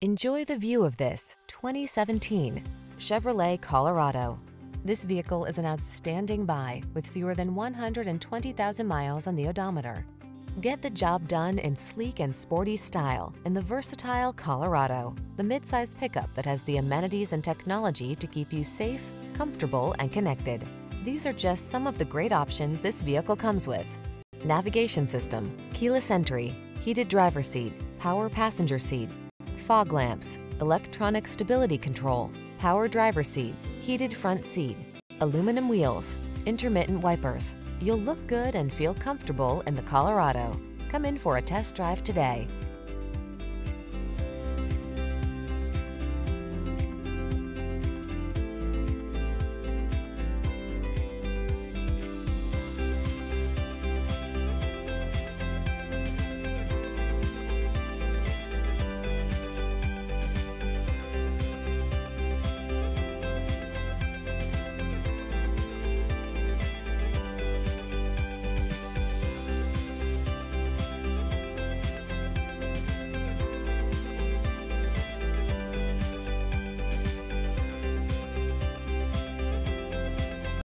Enjoy the view of this 2017 Chevrolet Colorado. This vehicle is an outstanding buy with fewer than 120,000 miles on the odometer. Get the job done in sleek and sporty style in the versatile Colorado, the midsize pickup that has the amenities and technology to keep you safe, comfortable, and connected. These are just some of the great options this vehicle comes with: navigation system, keyless entry, heated driver's seat, power passenger seat, fog lamps, electronic stability control, power driver's seat, heated front seat, aluminum wheels, intermittent wipers. You'll look good and feel comfortable in the Colorado. Come in for a test drive today.